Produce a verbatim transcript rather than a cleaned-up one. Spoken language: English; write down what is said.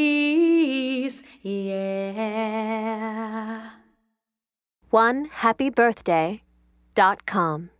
Trese, yeah. one happy birthday dot com